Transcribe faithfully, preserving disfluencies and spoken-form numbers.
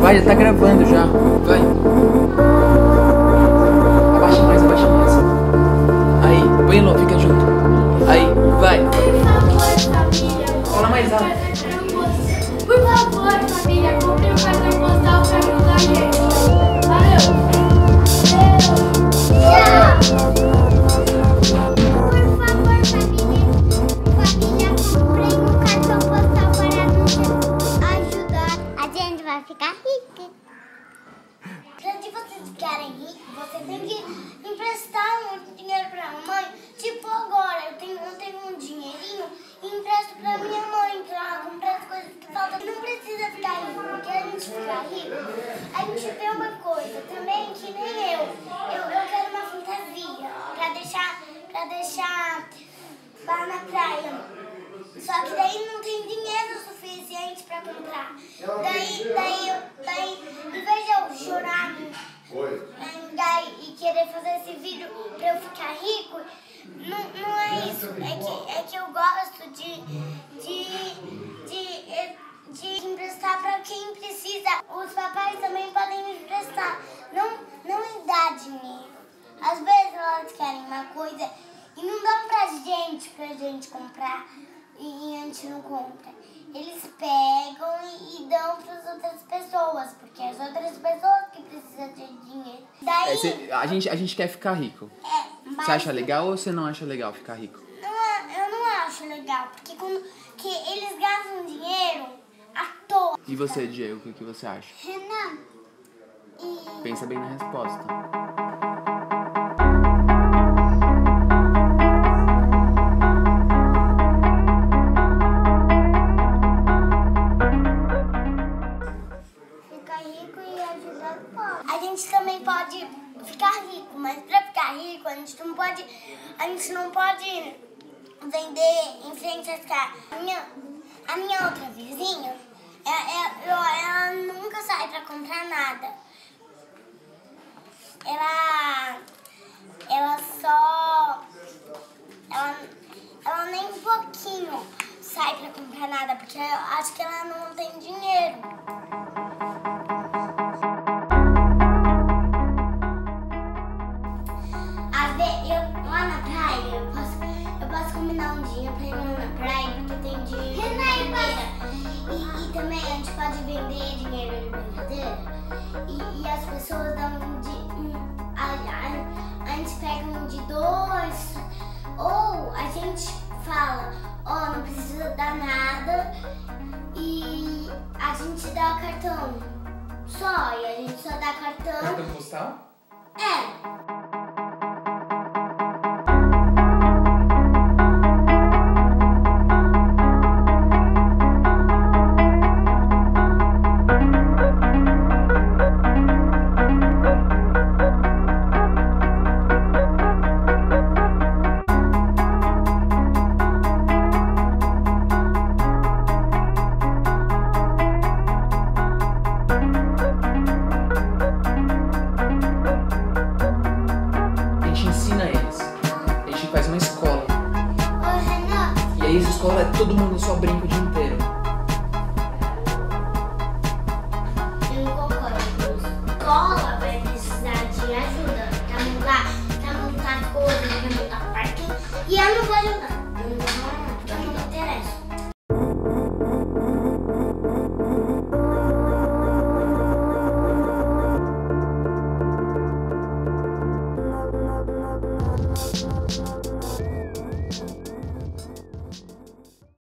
Vai, já tá gravando já. Vai. Abaixa mais, abaixa mais. Aí, põe low, fica junto. Aí, vai. Fala mais alto. Por favor, família, compre um cartão postal pra ajudar a gente. Ficar rico. Se vocês ficarem ricos, você tem que emprestar muito dinheiro pra mãe. Tipo agora, eu tenho, eu tenho um dinheirinho e empresto pra minha mãe, pra comprar as coisas que faltam. Não precisa ficar rico, porque a gente ficar rico, a gente vê uma coisa também que nem eu. Eu, eu quero uma fantasia pra deixar, pra deixar lá na praia. Só que daí não tem dinheiro suficiente pra comprar. Daí, daí, daí, em vez de eu chorar daí, e querer fazer esse vídeo pra eu ficar rico, não, não é isso. É que, é que eu gosto de, de, de, de, de emprestar pra quem precisa. Os papais também podem me emprestar. Não, não me dá dinheiro. Às vezes elas querem uma coisa e não dão pra gente, pra gente comprar. E a gente não compra. Eles pegam e, e dão para as outras pessoas, porque as outras pessoas que precisam de dinheiro. Daí... É, cê, a, gente, a gente quer ficar rico. É, mas... Você acha legal ou você não acha legal ficar rico? Não, eu não acho legal, porque quando, que eles gastam dinheiro à toa. E você, Diego, o que, que você acha? Renan, e... Pensa bem na resposta. A gente também pode ficar rico, mas para ficar rico a gente não pode, a gente não pode vender em frente às casas. A minha, a minha outra vizinha, ela, ela nunca sai para comprar nada. Ela, ela só, ela, ela nem um pouquinho sai para comprar nada, porque eu acho que ela não tem dinheiro. Um dia pra ir na praia, porque tem dinheiro e, e também a gente pode vender dinheiro de brincadeira e, e as pessoas dão um de um, a, a, a gente pega um de dois, ou a gente fala, ó, oh, não precisa dar nada e a gente dá o cartão só, e a gente só dá cartão. Cartão postal? É. Escola é todo mundo só brinca o dia inteiro. Eu não concordo com isso. Escola vai precisar de ajuda pra mudar, pra mudar coisas, pra mudar parque. E eu não vou ajudar.